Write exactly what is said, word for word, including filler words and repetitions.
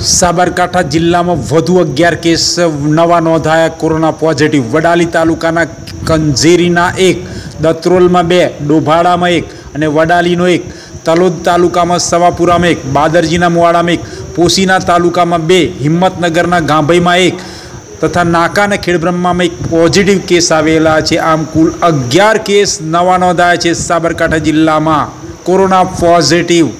साबरकांठा जिल्ला में वधु अग्यार केस नवा नोंधाया कोरोना पॉजिटिव। वडाली तालुकाना कंजेरीना एक, दत्रोल में बे, डोभाड़ा में एक अने वडालीनो एक, तलोद तालुका में सवापुरा में एक, बादरजीना मुवाड़ा में एक, पोशीना तालुका में बे, हिम्मतनगरना गांभई में एक तथा नाका ने खेड़ब्रह्मा में एक पॉजिटिव केस आवेला है। आम कुल अग्यार केस नवा नोंधाया है साबरकांठा जिल्ला में कोरोना पॉजिटिव।